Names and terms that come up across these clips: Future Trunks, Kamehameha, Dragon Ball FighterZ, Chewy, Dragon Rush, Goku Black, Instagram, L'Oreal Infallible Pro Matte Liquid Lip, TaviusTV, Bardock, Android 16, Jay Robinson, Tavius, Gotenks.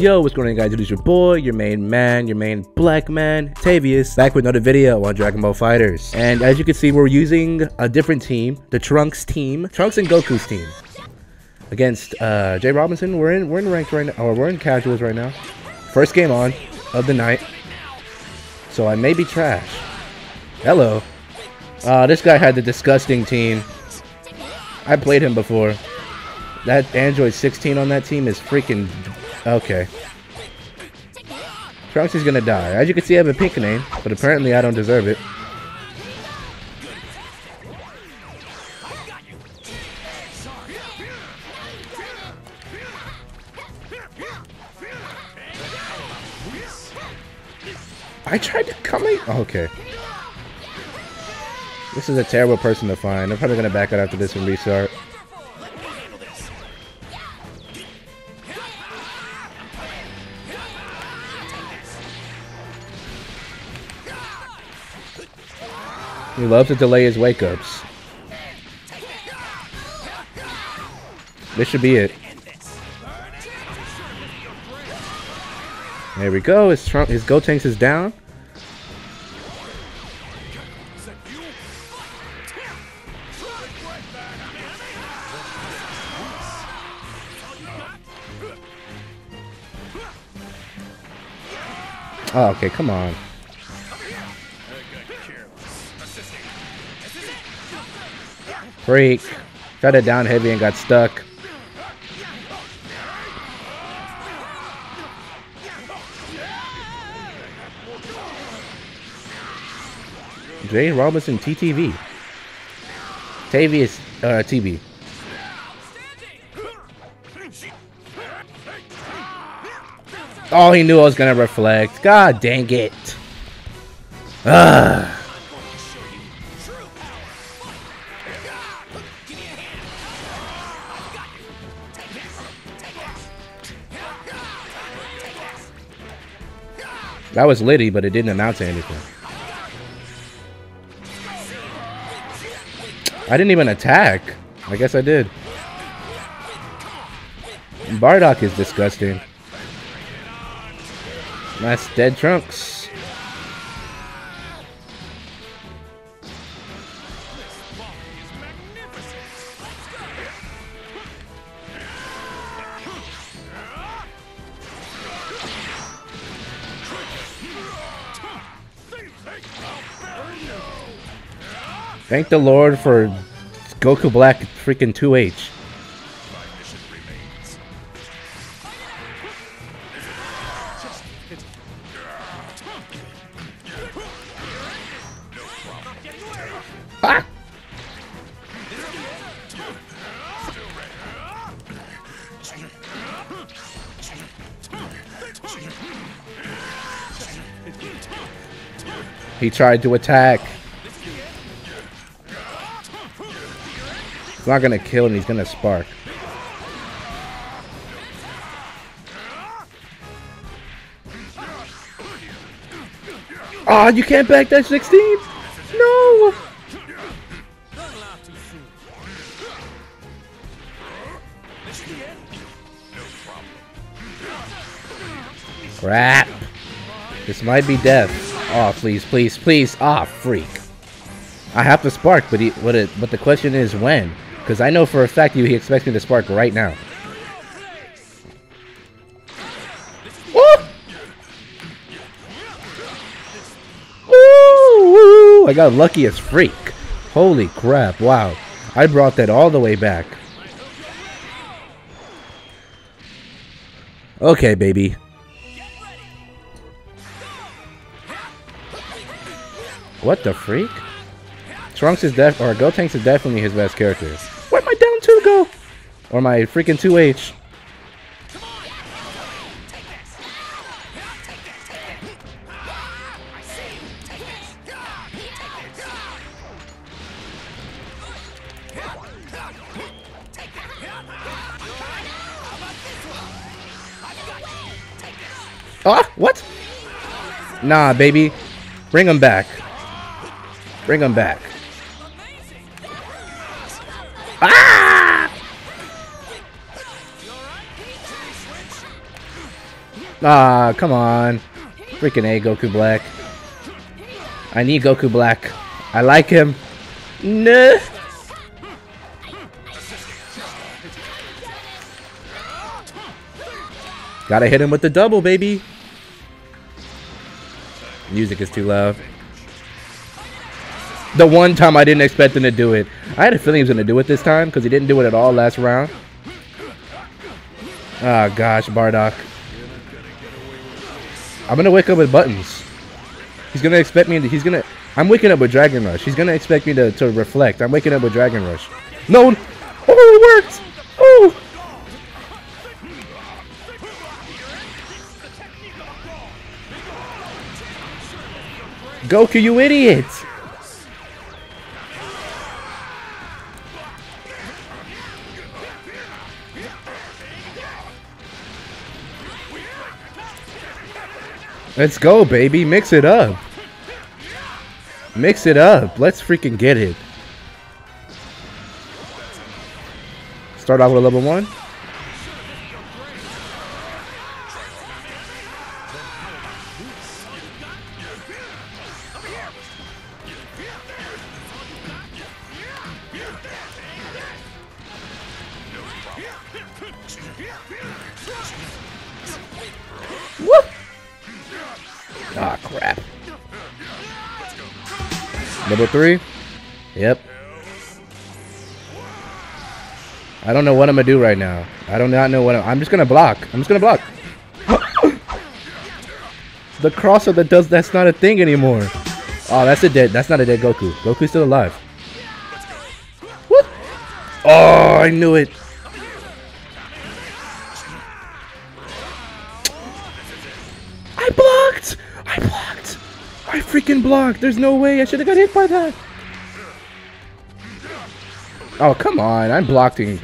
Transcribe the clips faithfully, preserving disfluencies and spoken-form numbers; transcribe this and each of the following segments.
Yo, what's going on, guys? It is your boy, your main man, your main black man, Tavius, back with another video on Dragon Ball FighterZ. And as you can see, we're using a different team, the Trunks team, Trunks and Goku's team, against uh, Jay Robinson. We're in, we're in ranked right now, or we're in casuals right now. First game on of the night, so I may be trash. Hello. Uh, this guy had the disgusting team. I played him before. That Android sixteen on that team is freaking... Okay. Trunks is gonna die. As you can see, I have a pink name, but apparently I don't deserve it. I tried to come in. Okay. This is a terrible person to find. I'm probably gonna back out after this and restart. He loves to delay his wake-ups. This should be it. There we go. His, Trump, his Gotenks is down. Oh, okay, come on. Freak. Tried it down heavy and got stuck. Jay Robinson T T V. Tavius uh, T V. Oh, he knew I was gonna reflect. God dang it. Ugh. That was litty, but it didn't amount to anything. I didn't even attack. I guess I did. Bardock is disgusting. That's dead Trunks. Thank the Lord for Goku Black freaking two H. Ah! He tried to attack. He's not gonna kill, and he's gonna spark. Oh, you can't back that sixteen? No! Crap. This might be death. Oh, please, please, please. Ah, oh, freak. I have to spark, but he, but, it, but the question is when? Because I know for a fact you he expects me to spark right now. Ooh! Ooh! I got lucky as freak. Holy crap, wow. I brought that all the way back. Okay, baby. What the freak? Trunks is def- or Gotenks is definitely his best character. Where am I down to go? Or my freaking two H. Ah, what? Nah, baby. Bring him back. Bring him back. Ah! Ah, come on. Freaking A, Goku Black. I need Goku Black. I like him. No. Gotta hit him with the double, baby. Music is too loud. The one time I didn't expect him to do it. I had a feeling he was going to do it this time because he didn't do it at all last round. Ah, oh, gosh, Bardock. I'm gonna wake up with buttons. He's gonna expect me to, he's gonna, I'm waking up with Dragon Rush. He's gonna expect me to, to reflect. I'm waking up with Dragon Rush. No! Oh, it worked! Oh! Goku, you idiot! Let's go, baby. Mix it up. Mix it up. Let's freaking get it. Start off with a level one. Ah, crap. Level three? Yep. I don't know what I'm gonna do right now. I do not know what I'm... I'm just gonna block. I'm just gonna block. The crosser that does... That's not a thing anymore. Oh, that's a dead... That's not a dead Goku. Goku's still alive. What? Oh, I knew it. I blocked! I blocked! I freaking blocked! There's no way! I should have got hit by that! Oh, come on! I'm blocking!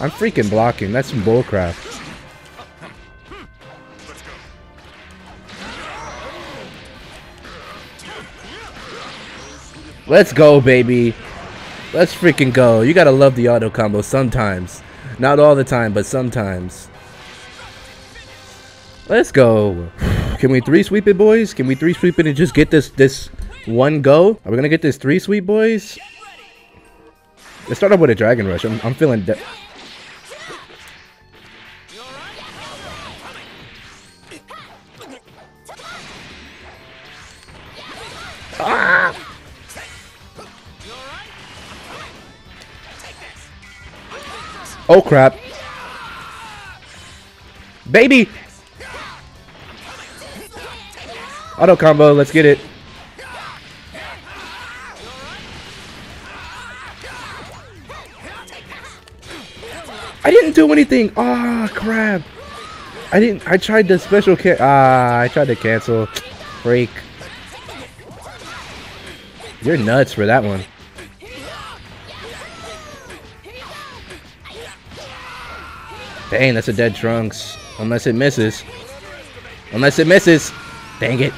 I'm freaking blocking! That's some bullcrap! Let's go, baby! Let's freaking go! You gotta love the auto combo sometimes. Not all the time, but sometimes. Let's go! Can we three sweep it, boys? Can we three sweep it and just get this this one go? Are we gonna get this three sweep, boys? Let's start off with a Dragon Rush. I'm, I'm feeling de- ah! Oh crap, baby! Auto combo, let's get it. I didn't do anything. Ah, oh, crap. I didn't. I tried the special can. Ah, I tried to cancel. Freak. You're nuts for that one. Dang, that's a dead Trunks. Unless it misses. Unless it misses. Dang it.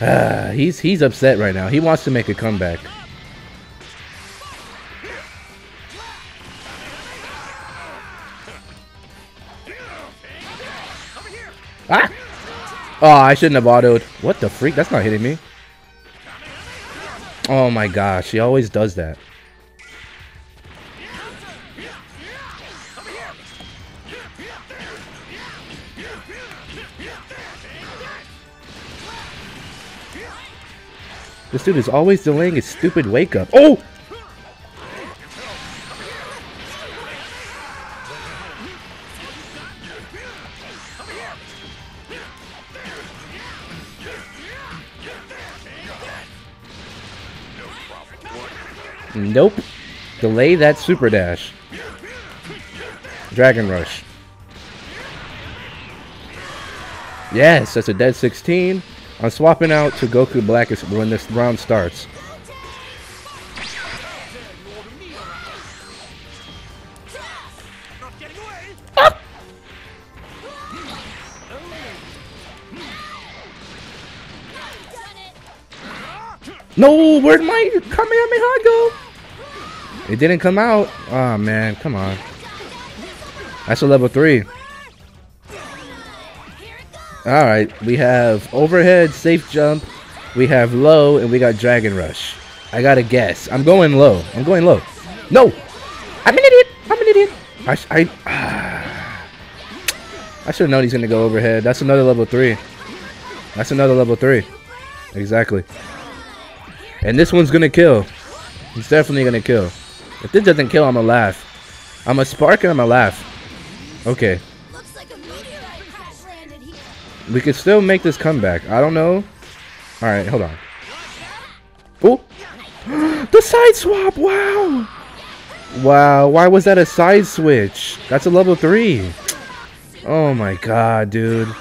Uh, he's he's upset right now. He wants to make a comeback. Ah! Oh, I shouldn't have autoed. What the freak? That's not hitting me. Oh my gosh, he always does that. This dude is always delaying his stupid wake up. Oh! Nope. Delay that super dash. Dragon Rush. Yes, that's a dead sixteen. I'm swapping out to Goku Black when this round starts. Ah! No, where'd my Kamehameha go? It didn't come out. Oh man, come on. That's a level three. Alright, we have overhead, safe jump, we have low, and we got Dragon Rush. I gotta guess. I'm going low. I'm going low. No! I'm an idiot! I'm an idiot! I, I, ah. I should have known he's gonna go overhead. That's another level three. That's another level three. Exactly. And this one's gonna kill. He's definitely gonna kill. If this doesn't kill, I'm gonna laugh. I'm gonna spark and I'm gonna laugh. Okay. We could still make this comeback. I don't know. Alright, hold on. Oh! The side swap! Wow! Wow, why was that a side switch? That's a level three. Oh my god, dude.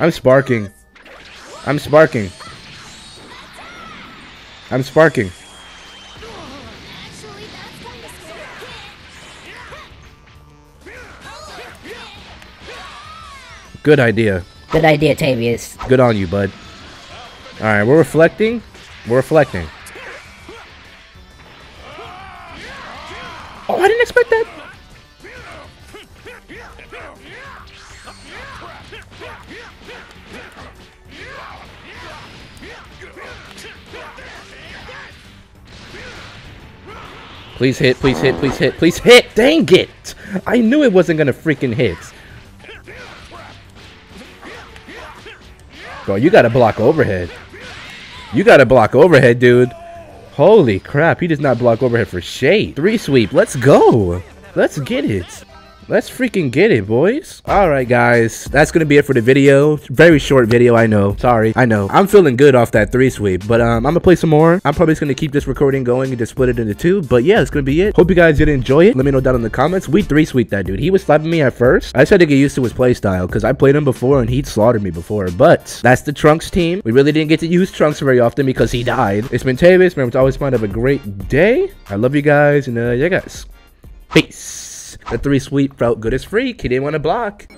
I'm sparking. I'm sparking. I'm sparking. Good idea. Good idea, Tavius. Good on you, bud. Alright, we're reflecting. We're reflecting. Oh, I didn't expect that. Please hit, please hit, please hit, please hit. Dang it. I knew it wasn't going to freaking hit. Bro, you gotta block overhead. You gotta block overhead, dude. Holy crap, he does not block overhead for shade. Three sweep, let's go. Let's get it. Let's freaking get it, boys. Alright, guys. That's gonna be it for the video. Very short video, I know. Sorry, I know. I'm feeling good off that three sweep, but um, I'm gonna play some more. I'm probably just gonna keep this recording going and just split it into two, but yeah, that's gonna be it. Hope you guys did enjoy it. Let me know down in the comments. We three sweep that dude. He was slapping me at first. I just had to get used to his play style because I played him before and he'd slaughtered me before, but that's the Trunks team. We really didn't get to use Trunks very often because he died. It's been Tavius. Remember to always find have a great day. I love you guys, and uh, yeah, guys. Peace. The three sweep felt good as free. He didn't want to block.